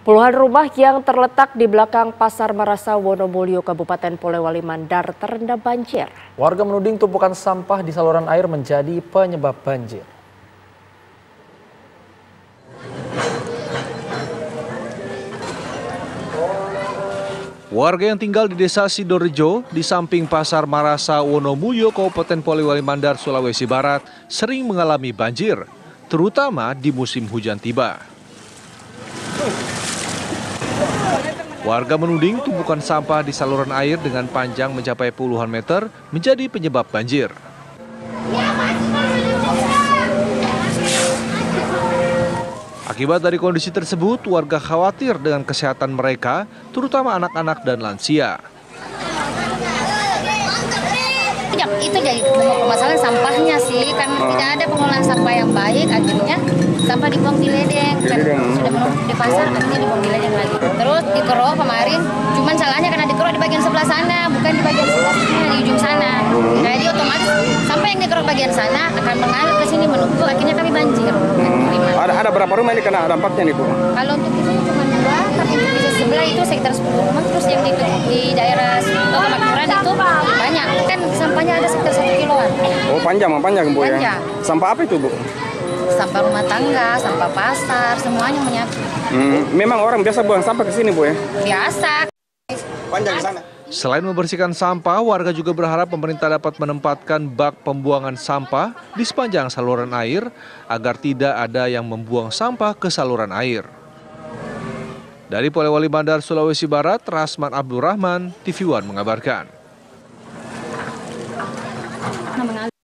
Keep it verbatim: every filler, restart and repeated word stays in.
Puluhan rumah yang terletak di belakang Pasar Marasa Wonomulyo, Kabupaten Polewali Mandar terendam banjir. Warga menuding tumpukan sampah di saluran air menjadi penyebab banjir. Warga yang tinggal di desa Sidorejo di samping Pasar Marasa Wonomulyo, Kabupaten Polewali Mandar, Sulawesi Barat sering mengalami banjir, terutama di musim hujan tiba. Warga menuding tumpukan sampah di saluran air dengan panjang mencapai puluhan meter menjadi penyebab banjir. Akibat dari kondisi tersebut, warga khawatir dengan kesehatan mereka, terutama anak-anak dan lansia. Itu jadi masalah sampahnya sih, karena tidak ada pengolahan sampah yang baik, akhirnya sampah dibuang di ledeng. Sudah di pasar, akhirnya dibuang di ledeng lagi. Terus dikerok kemarin, cuman salahnya karena dikerok di bagian sebelah sana, bukan di bagian sebelah sana, di ujung sana. Jadi otomatis sampah yang dikerok bagian sana akan mengalir ke sini menumpuk, akhirnya kami banjir. Ada ada berapa rumah ini kena dampaknya nih, Bu? Kalau untuk di sini cuma dua, tapi di sebelah itu sekitar sepuluh rumah, terus yang di, di daerah Kemayoran itu banyak. Kan sampahnya ada sekitar satu kiloan. Oh, panjang, panjang, Bu ya? Panjang. Sampah apa itu, Bu? Sampah rumah tangga, sampah pasar, semuanya menyatu. Hmm, memang orang biasa buang sampah ke sini, Bu ya? Biasa. Panjang ke sana. Selain membersihkan sampah, warga juga berharap pemerintah dapat menempatkan bak pembuangan sampah di sepanjang saluran air agar tidak ada yang membuang sampah ke saluran air. Dari Polewali Mandar, Sulawesi Barat, Rasman Abdul Rahman, T V One mengabarkan.